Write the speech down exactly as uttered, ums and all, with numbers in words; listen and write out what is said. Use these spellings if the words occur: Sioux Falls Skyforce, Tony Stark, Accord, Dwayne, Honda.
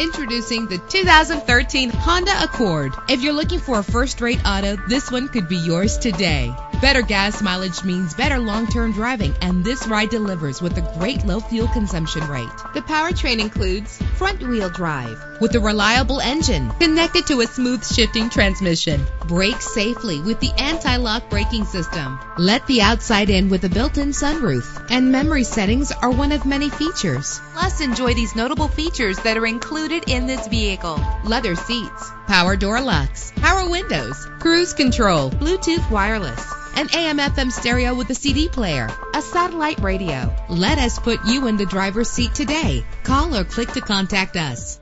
Introducing the two thousand thirteen Honda Accord. If you're looking for a first-rate auto, this one could be yours today. Better gas mileage means better long-term driving, and this ride delivers with a great low fuel consumption rate. The powertrain includes front-wheel drive with a reliable engine connected to a smooth shifting transmission. Brake safely with the anti-lock braking system. Let the outside in with a built-in sunroof. And memory settings are one of many features. Plus, enjoy these notable features that are included in this vehicle: leather seats, power door locks, power windows, cruise control, Bluetooth wireless, an A M F M stereo with a C D player, a satellite radio. Let us put you in the driver's seat today. Call or click to contact us.